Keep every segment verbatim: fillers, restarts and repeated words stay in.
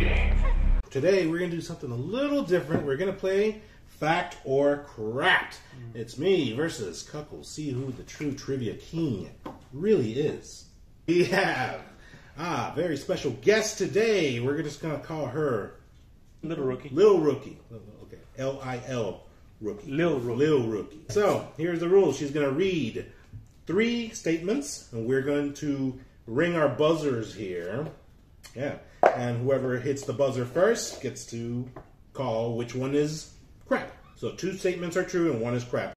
game. Today we're going to do something a little different. We're going to play Fact or Crap. It's me versus Cuckles. See who the true trivia king really is. We have a very special guest today. We're just going to call her Little Rookie. Lil Rookie. Okay. L I L Rookie. Lil Rookie. Lil Rookie. So here's the rules. She's going to read three statements, and we're going to ring our buzzers here. Yeah. And whoever hits the buzzer first gets to call which one is crap. So two statements are true and one is crap.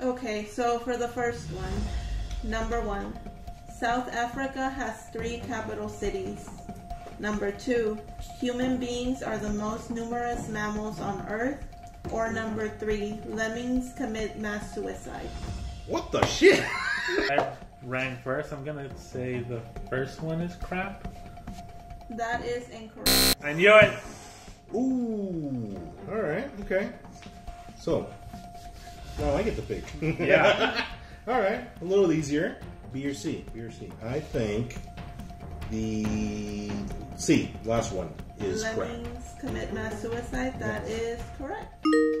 Okay, so for the first one, number one, South Africa has three capital cities. Number two, human beings are the most numerous mammals on Earth. Or number three, lemmings commit mass suicide. What the shit? I rang first. I'm gonna say the first one is crap. That is incorrect. I knew it. Ooh. All right. Okay. So, now I get the pick. Yeah. All right. A little easier. B or C. B or C. I think. The C, last one, is correct. Lemmings commit mass suicide. That yes. is correct.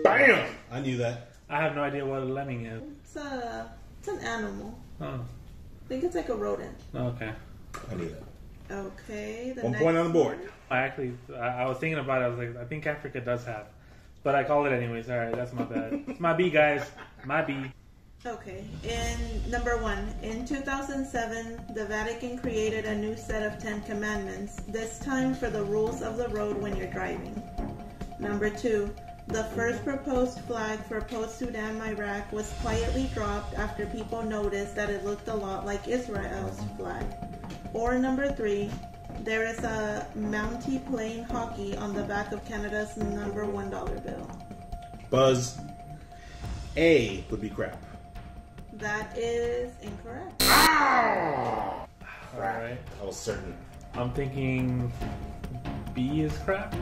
Bam! I knew that. I have no idea what a lemming is. It's a, it's an animal. Oh. I think it's like a rodent. Okay. I knew that. Okay. The one next point on the board. One. I actually, I, I was thinking about it. I was like, I think Africa does have, but I called it anyways. All right, that's my bad. It's my B, guys. My B. Okay, in number one, in two thousand seven, the Vatican created a new set of Ten Commandments, this time for the rules of the road when you're driving. Number two, the first proposed flag for post-Sudan, Iraq was quietly dropped after people noticed that it looked a lot like Israel's flag. Or number three, there is a Mountie playing hockey on the back of Canada's number one dollar bill. Buzz. A would be crap. That is incorrect. Ah! Alright. I was certain. I'm thinking B is crap.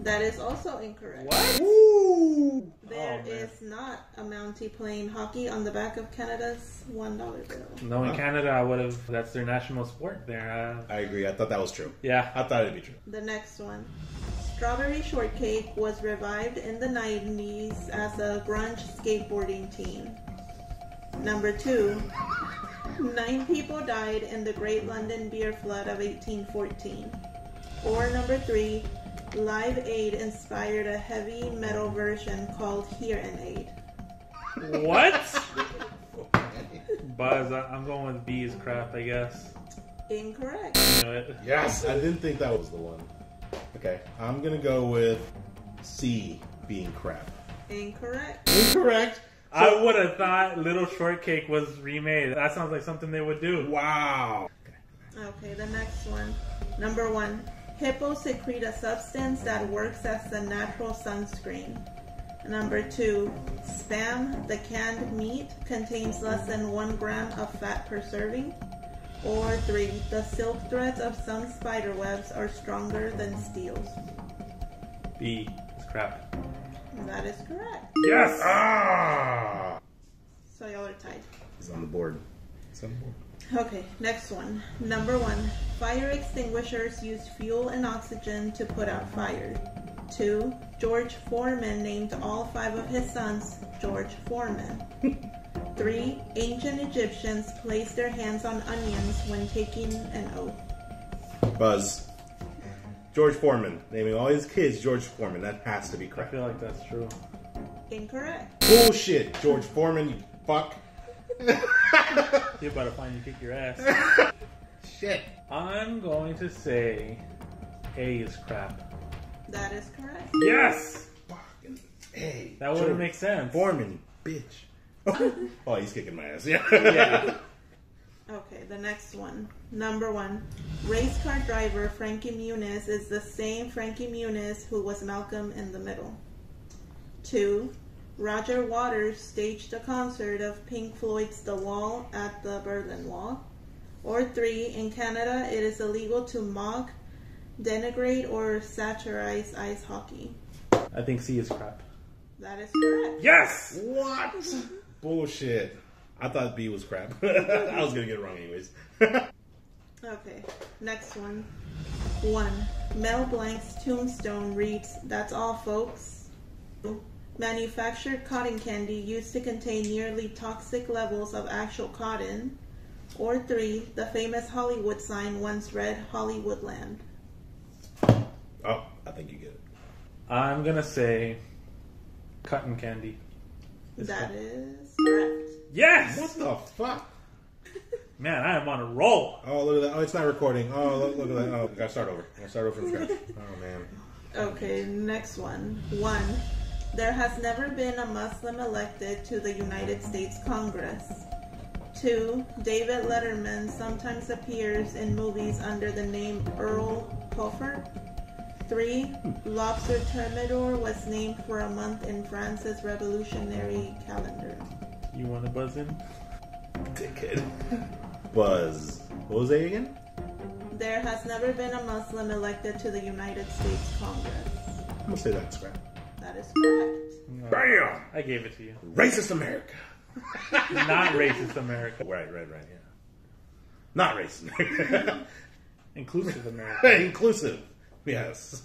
That is also incorrect. What? Ooh! There oh, is not a Mountie playing hockey on the back of Canada's one dollar bill. No, in huh? Canada, I would have. That's their national sport there. Uh, I agree. I thought that was true. Yeah. I thought it'd be true. The next one. Strawberry Shortcake was revived in the nineties as a grunge skateboarding team. Number two, nine people died in the Great London Beer Flood of eighteen fourteen. Or number three, Live Aid inspired a heavy metal version called Here and Aid. What? Buzz, I'm going with B's crap, I guess. Incorrect. Yes, I didn't think that was the one. Okay, I'm going to go with C being crap. Incorrect. Incorrect. So, I would have thought Little Shortcake was remade. That sounds like something they would do. Wow. Okay, the next one. Number one. Hippos secrete a substance that works as a natural sunscreen. Number two. Spam, the canned meat, contains less than one gram of fat per serving. Or three. The silk threads of some spider webs are stronger than steels. B is crap. That is correct. Yes! Ah! So y'all are tied. It's on the board. It's on the board. Okay, next one. Number one. Fire extinguishers used fuel and oxygen to put out fire. Two. George Foreman named all five of his sons George Foreman. Three. Ancient Egyptians placed their hands on onions when taking an oath. Buzz. George Foreman, naming all his kids George Foreman. That has to be correct. I feel like that's true. Incorrect. Bullshit, George Foreman, you fuck. You're about to find you kick your ass. Shit. I'm going to say A is crap. That is correct. Yes! Fucking A. That wouldn't make sense. Foreman, bitch. Oh, oh, he's kicking my ass. Yeah. Yeah. Okay, the next one. Number one. Race car driver Frankie Muniz is the same Frankie Muniz who was Malcolm in the Middle. Two. Roger Waters staged a concert of Pink Floyd's The Wall at the Berlin Wall. Or three. In Canada, it is illegal to mock, denigrate, or satirize ice hockey. I think C is crap. That is correct. Yes! What? Bullshit. I thought B was crap. I was gonna get it wrong anyways. Okay, next one. One. Mel Blanc's tombstone reads, "That's all, folks." Manufactured cotton candy used to contain nearly toxic levels of actual cotton. Or three, the famous Hollywood sign once read Hollywoodland. Oh, I think you get it. I'm gonna say cotton candy. Is that it? Is correct. Yes! What the fuck? Man, I am on a roll. Oh, look at that. Oh, it's not recording. Oh, look, look at that. Oh, I gotta start over. I gotta start over from scratch. Oh, man. Okay, next one. One. There has never been a Muslim elected to the United States Congress. Two. David Letterman sometimes appears in movies under the name Earl Hofer. Three. Lobster Thermidor was named for a month in France's revolutionary calendar. You want to buzz in? Dickhead. Buzz. What was that again? There has never been a Muslim elected to the United States Congress. I'm gonna say that's correct. That is correct. No. Bam! I gave it to you. Racist America. Not racist America. Right, right, right, yeah. Not racist America. Inclusive America. Inclusive, yes.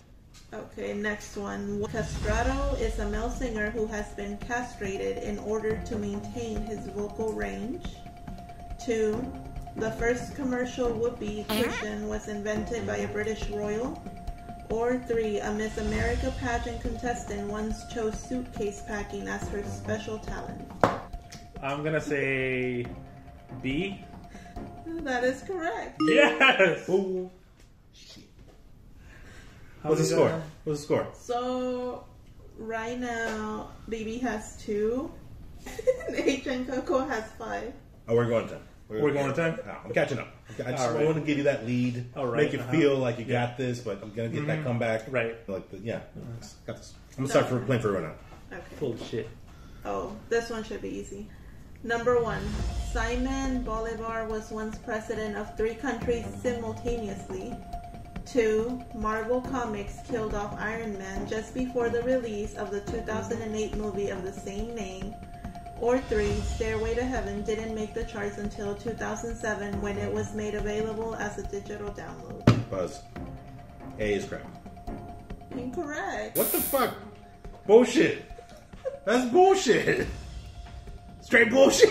Okay, next one. Castrato is a male singer who has been castrated in order to maintain his vocal range. Two, the first commercial whoopee cushion was invented by a British royal. Or three, a Miss America pageant contestant once chose suitcase packing as her special talent. I'm gonna say B. That is correct. Yes! Ooh. Shit. What's the score? Gonna... What's the score? So, right now, B B has two. H and Coco has five. Oh, we're going to ten. We're, we're going to ten? No, I'm catching up. I just right. want to give you that lead. All right. Make you uh-huh. feel like you yeah. got this, but I'm going to get mm-hmm. that comeback. Right. Like, the, yeah. Got this. I'm going to no. start for, playing for right now. Okay. Full of shit. Oh, this one should be easy. Number one. Simon Bolivar was once president of three countries simultaneously. Two, Marvel Comics killed off Iron Man just before the release of the two thousand eight movie of the same name. Or three, Stairway to Heaven didn't make the charts until two thousand seven when it was made available as a digital download. Buzz. A is crap. Incorrect. What the fuck? Bullshit. That's bullshit. Straight bullshit.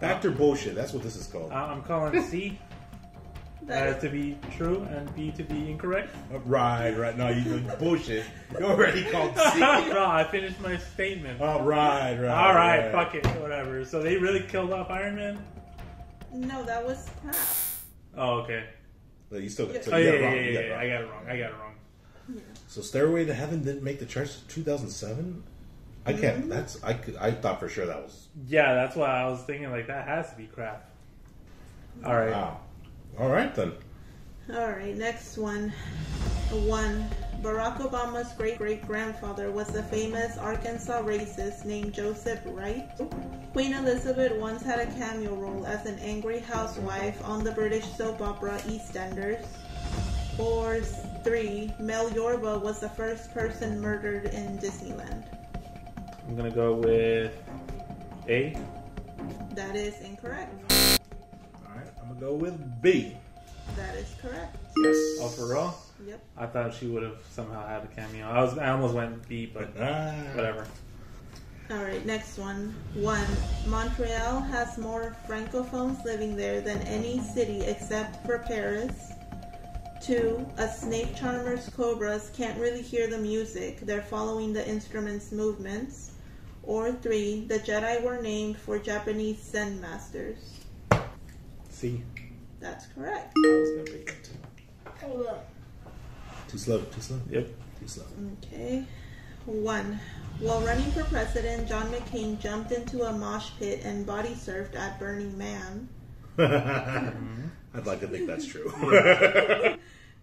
Factor bullshit. That's what this is called. Uh, I'm calling C. That uh, to be true and B to be incorrect. Right, right. No, you bullshit. You already called C. No, I finished my statement. Oh, right, right. All right, right, fuck it, whatever. So they really killed off Iron Man? No, that was crap. Oh, okay. But you still got it. So oh, yeah, yeah, yeah, yeah. I got it wrong. I got it wrong. Yeah. So Stairway to Heaven didn't make the charts in two thousand seven? I can't. Mm-hmm. That's I. Could, I thought for sure that was. Yeah, that's why I was thinking like that has to be crap. All right. Wow. All right then. All right. Next one. One. Barack Obama's great great grandfather was a famous Arkansas racist named Joseph Wright. Queen Elizabeth once had a cameo role as an angry housewife on the British soap opera EastEnders. Or three. Mel Yorba was the first person murdered in Disneyland. I'm gonna go with A. That is incorrect. Alright, I'm gonna go with B. That is correct. Yes. Oh, for real? Yep. I thought she would have somehow had a cameo. I was I almost went B, but ah. whatever. Alright, next one. One. Montreal has more francophones living there than any city except for Paris. Two, a snake charmer's cobras can't really hear the music. They're following the instrument's movements. Or three, the Jedi were named for Japanese Zen Masters. C. That's correct. I was going to pick it too. Too slow, too slow. Yep, too slow. Okay. One, while running for president, John McCain jumped into a mosh pit and body surfed at Burning Man. I'd like to think that's true.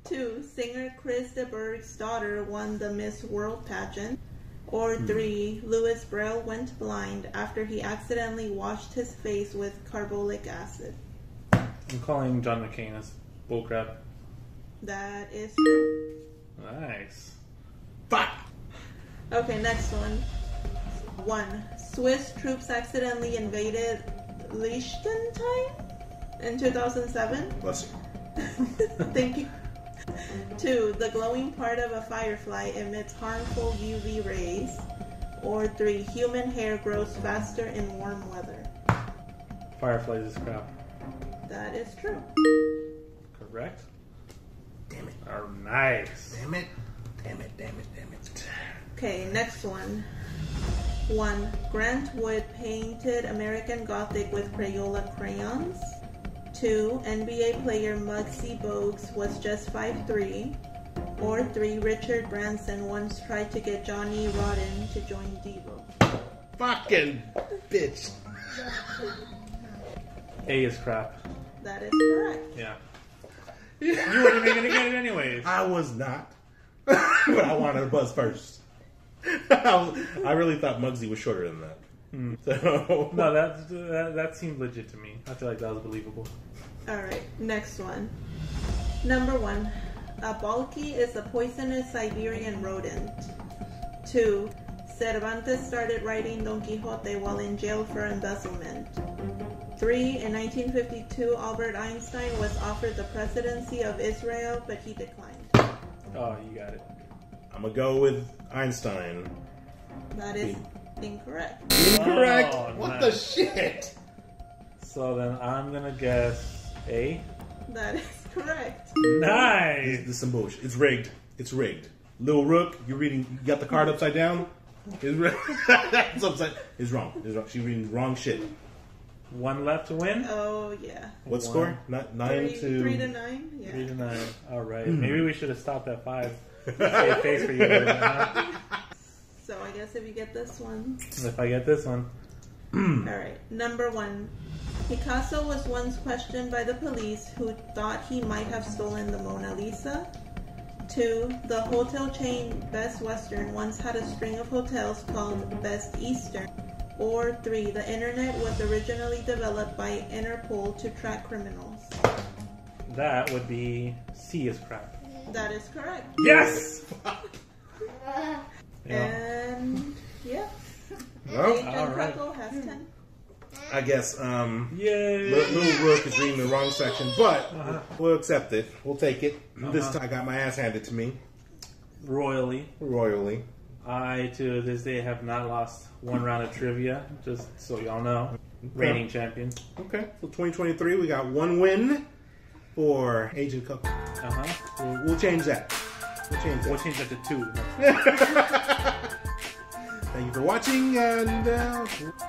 Two, singer Chris DeBurgh's daughter won the Miss World pageant. Or three, hmm. Louis Braille went blind after he accidentally washed his face with carbolic acid. I'm calling John McCain as bullcrap. That is true. Nice. Fuck! Okay, next one. One. Swiss troops accidentally invaded Liechtenstein in two thousand seven. Bless you. Thank you. Two. The glowing part of a firefly emits harmful U V rays. Or three. Human hair grows faster in warm weather. Fireflies is crap. That is true. Correct. Damn it. Oh, nice. Damn it. Damn it, damn it, damn it. Okay, next one. One. Grant Wood painted American Gothic with Crayola crayons. Two. N B A player Muggsy Bogues was just five three. Or three. Richard Branson once tried to get Johnny Rodden to join Devo. Fucking bitch. A is crap. That is correct. Yeah. You wouldn't even get it anyways. I was not. But I wanted a buzz first. I, was, I really thought Muggsy was shorter than that. Mm. So. No, that, that, that seemed legit to me. I feel like that was believable. Alright, next one. Number one. A balky is a poisonous Siberian rodent. Two. Cervantes started writing Don Quixote while in jail for embezzlement. Three. In nineteen fifty-two, Albert Einstein was offered the presidency of Israel, but he declined. Oh, you got it. I'm gonna go with Einstein. That is incorrect. Incorrect? Oh, what nice. The shit? So then I'm gonna guess A. That is correct. Nice! This, this is some bullshit. It's rigged. It's rigged. Lil Rook, you're reading, you got the card upside down? It's, it's upside. It's wrong. It's wrong. She's reading wrong shit. One left to win? Oh, yeah. What one. Score? Not nine three, to... Three to nine? Yeah. Three to nine. All right. Maybe we should have stopped at five. Save face for you. Right? So I guess if you get this one. If I get this one. All right. Number one. Picasso was once questioned by the police who thought he might have stolen the Mona Lisa. Two. The hotel chain Best Western once had a string of hotels called Best Eastern. Or three. The internet was originally developed by Interpol to track criminals. That would be C is crap. That is correct. Yes! yeah. And yeah. Well, Agent right. Cuckle has ten. I guess um Yay. Little Rook is reading the wrong section, but uh-huh. we'll accept it. We'll take it. Uh-huh. This time I got my ass handed to me. Royally. Royally. I, to this day, have not lost one round of trivia, just so y'all know. Reigning okay. champion. Okay, so twenty twenty-three, we got one win for Agent Cup. Uh-huh. We'll change that. We'll change that. We'll change that to two. Thank you for watching, and uh,